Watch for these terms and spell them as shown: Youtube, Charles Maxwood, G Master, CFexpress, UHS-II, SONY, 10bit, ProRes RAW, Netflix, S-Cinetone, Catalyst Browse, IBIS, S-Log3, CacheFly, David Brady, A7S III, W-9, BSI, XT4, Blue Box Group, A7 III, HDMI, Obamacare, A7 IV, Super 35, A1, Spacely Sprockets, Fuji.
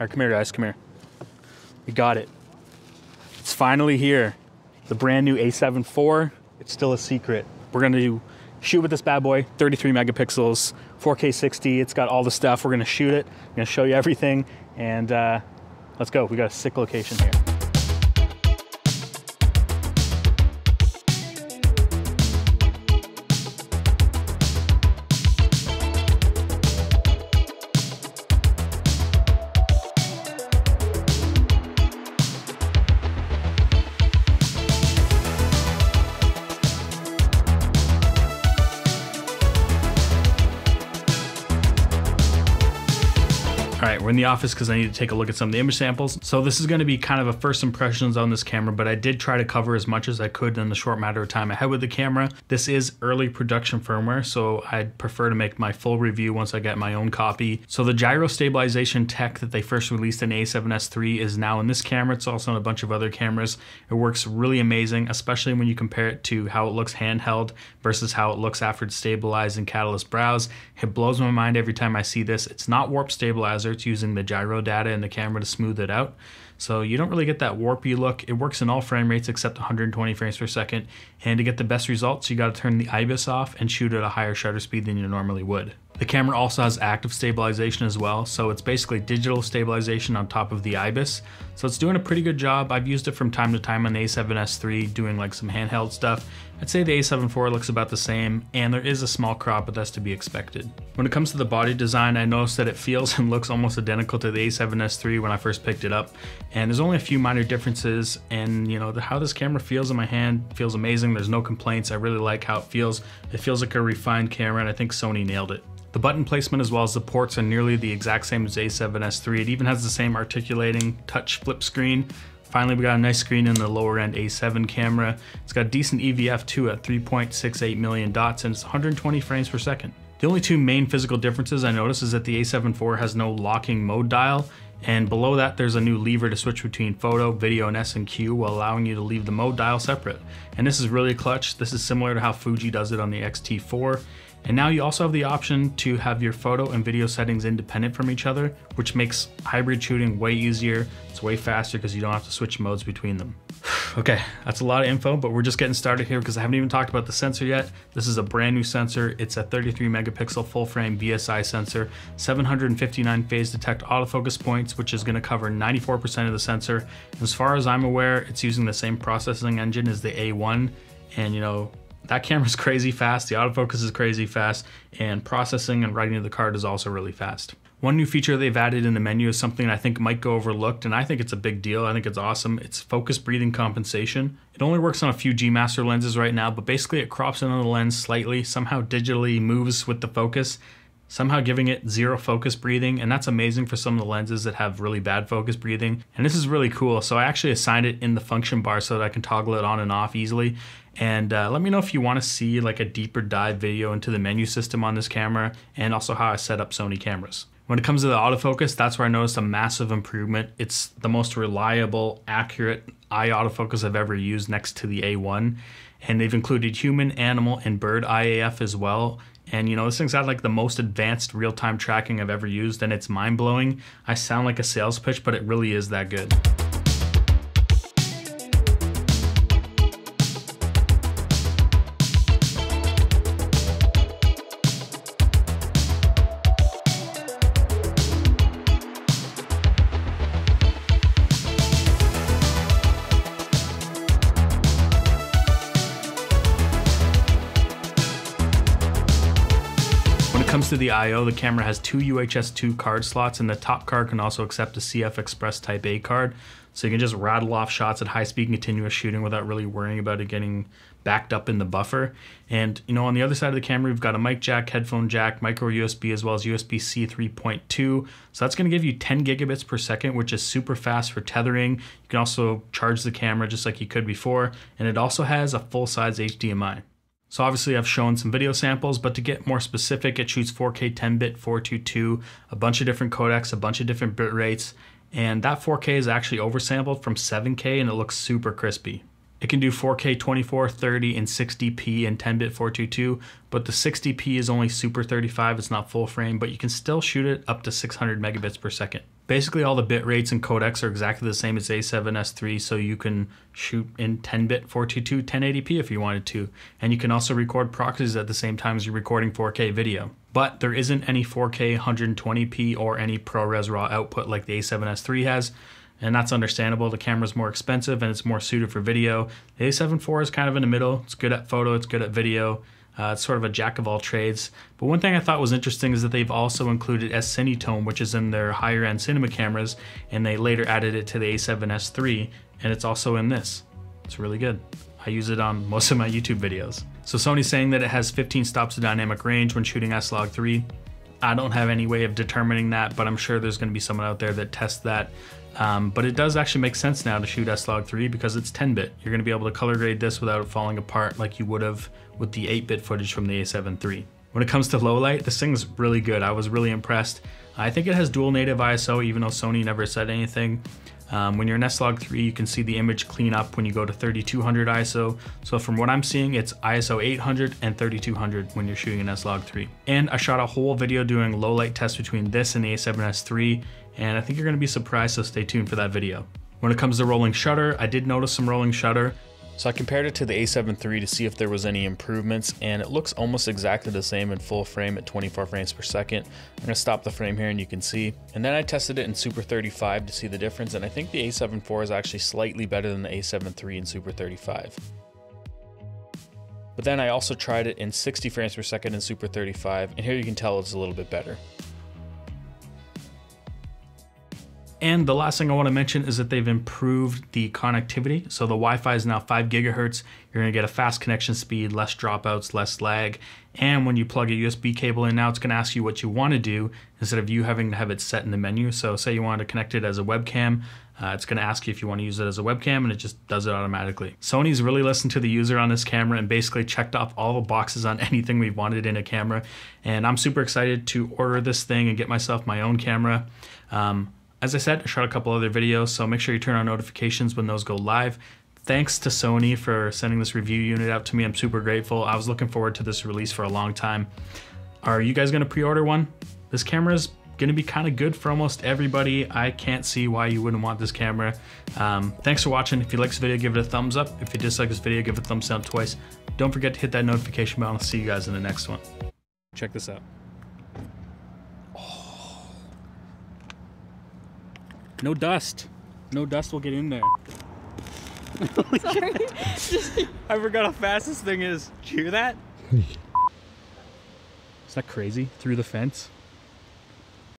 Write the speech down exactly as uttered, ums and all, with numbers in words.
All right, come here, guys, come here. We got it. It's finally here. The brand new A seven four. It's still a secret. We're gonna do, shoot with this bad boy, thirty-three megapixels, four K sixty. It's got all the stuff. We're gonna shoot it. I'm gonna show you everything. And uh, let's go. We got a sick location here. All right, we're in the office because I need to take a look at some of the image samples. So this is going to be kind of a first impressions on this camera, but I did try to cover as much as I could in the short matter of time I had with the camera. This is early production firmware, so I'd prefer to make my full review once I get my own copy. So the gyro stabilization tech that they first released in A seven S three is now in this camera. It's also in a bunch of other cameras. It works really amazing, especially when you compare it to how it looks handheld versus how it looks after it's stabilized in Catalyst Browse. It blows my mind every time I see this. It's not warp stabilizer. It's using the gyro data in the camera to smooth it out. So you don't really get that warpy look. It works in all frame rates except one hundred twenty frames per second. And to get the best results, you gotta turn the IBIS off and shoot at a higher shutter speed than you normally would. The camera also has active stabilization as well. So it's basically digital stabilization on top of the IBIS. So it's doing a pretty good job. I've used it from time to time on the A seven S three doing like some handheld stuff. I'd say the A seven four looks about the same, and there is a small crop, but that's to be expected. When it comes to the body design, I noticed that it feels and looks almost identical to the A seven S three when I first picked it up. And there's only a few minor differences, and you know, the, how this camera feels in my hand feels amazing. There's no complaints. I really like how it feels. It feels like a refined camera, and I think Sony nailed it. The button placement as well as the ports are nearly the exact same as A seven S three. It even has the same articulating touch flip screen. Finally, we got a nice screen in the lower end A seven camera. It's got decent E V F too at three point six eight million dots, and it's one hundred twenty frames per second. The only two main physical differences I noticed is that the A seven four has no locking mode dial, and below that there's a new lever to switch between photo, video, and S and Q while allowing you to leave the mode dial separate. And this is really clutch. This is similar to how Fuji does it on the X T four. And now you also have the option to have your photo and video settings independent from each other, which makes hybrid shooting way easier. It's way faster because you don't have to switch modes between them. Okay, that's a lot of info, but we're just getting started here because I haven't even talked about the sensor yet. This is a brand new sensor. It's a thirty-three megapixel full frame B S I sensor, seven hundred fifty-nine phase detect autofocus points, which is gonna cover ninety-four percent of the sensor. And as far as I'm aware, it's using the same processing engine as the A one. And you know, that camera's crazy fast, the autofocus is crazy fast, and processing and writing to the card is also really fast. One new feature they've added in the menu is something I think might go overlooked, and I think it's a big deal. I think it's awesome. It's focus breathing compensation. It only works on a few G Master lenses right now, but basically it crops in on the lens slightly, somehow digitally moves with the focus, somehow giving it zero focus breathing, and that's amazing for some of the lenses that have really bad focus breathing. And this is really cool, so I actually assigned it in the function bar so that I can toggle it on and off easily. And uh, let me know if you want to see like a deeper dive video into the menu system on this camera, and also how I set up Sony cameras. When it comes to the autofocus, that's where I noticed a massive improvement. It's the most reliable, accurate eye autofocus I've ever used next to the A one. And they've included human, animal, and bird I A F as well. And you know, this thing's got like the most advanced real-time tracking I've ever used, and it's mind-blowing. I sound like a sales pitch, but it really is that good. When it comes to the I O, the camera has two U H S two card slots, and the top card can also accept a CFexpress Type A card, so you can just rattle off shots at high speed and continuous shooting without really worrying about it getting backed up in the buffer. And you know, on the other side of the camera, we've got a mic jack, headphone jack, micro U S B, as well as U S B C three point two. So that's going to give you ten gigabits per second, which is super fast for tethering. You can also charge the camera just like you could before, and it also has a full-size H D M I. So obviously I've shown some video samples, but to get more specific, it shoots four K ten bit four twenty-two, a bunch of different codecs, a bunch of different bit rates, and that four K is actually oversampled from seven K, and it looks super crispy. It can do four K twenty-four, thirty, and sixty P in ten bit four twenty-two, but the sixty P is only Super thirty-five, it's not full frame, but you can still shoot it up to six hundred megabits per second. Basically all the bit rates and codecs are exactly the same as A seven S three, so you can shoot in ten bit four twenty-two ten eighty p if you wanted to. And you can also record proxies at the same time as you're recording four K video. But there isn't any four K one twenty p or any ProRes RAW output like the A seven S three has, and that's understandable. The camera's more expensive and it's more suited for video. The A seven four is kind of in the middle. It's good at photo, it's good at video. Uh, it's sort of a jack of all trades. But one thing I thought was interesting is that they've also included S-Cinetone, which is in their higher end cinema cameras, and they later added it to the A seven S three, and it's also in this. It's really good. I use it on most of my YouTube videos. So Sony's saying that it has fifteen stops of dynamic range when shooting S log three. I don't have any way of determining that, but I'm sure there's gonna be someone out there that tests that. Um, but it does actually make sense now to shoot S log three because it's ten bit. You're gonna be able to color grade this without it falling apart like you would have with the eight bit footage from the A seven three. When it comes to low light, this thing's really good. I was really impressed. I think it has dual native I S O, even though Sony never said anything. Um, when you're in S log three, you can see the image clean up when you go to thirty-two hundred I S O. So from what I'm seeing, it's I S O eight hundred and thirty-two hundred when you're shooting an S log three. And I shot a whole video doing low light tests between this and the A seven S three, and I think you're gonna be surprised, so stay tuned for that video. When it comes to rolling shutter, I did notice some rolling shutter. So I compared it to the A seven three to see if there was any improvements, and it looks almost exactly the same in full frame at twenty-four frames per second. I'm gonna stop the frame here and you can see. And then I tested it in Super thirty-five to see the difference, and I think the A seven four is actually slightly better than the A seven three in Super thirty-five. But then I also tried it in sixty frames per second in Super thirty-five, and here you can tell it's a little bit better. And the last thing I want to mention is that they've improved the connectivity. So the Wi-Fi is now five gigahertz. You're going to get a fast connection speed, less dropouts, less lag. And when you plug a U S B cable in now, it's going to ask you what you want to do instead of you having to have it set in the menu. So say you want to connect it as a webcam, uh, it's going to ask you if you want to use it as a webcam, and it just does it automatically. Sony's really listened to the user on this camera and basically checked off all the boxes on anything we've wanted in a camera. And I'm super excited to order this thing and get myself my own camera. Um, As I said, I shot a couple other videos, so make sure you turn on notifications when those go live. Thanks to Sony for sending this review unit out to me. I'm super grateful. I was looking forward to this release for a long time. Are you guys gonna pre-order one? This camera's gonna be kind of good for almost everybody. I can't see why you wouldn't want this camera. Um, thanks for watching. If you like this video, give it a thumbs up. If you dislike this video, give it a thumbs down twice. Don't forget to hit that notification bell. I'll see you guys in the next one. Check this out. No dust. No dust will get in there. Sorry. I forgot how fast this thing is. Did you hear that? Is that crazy? Through the fence?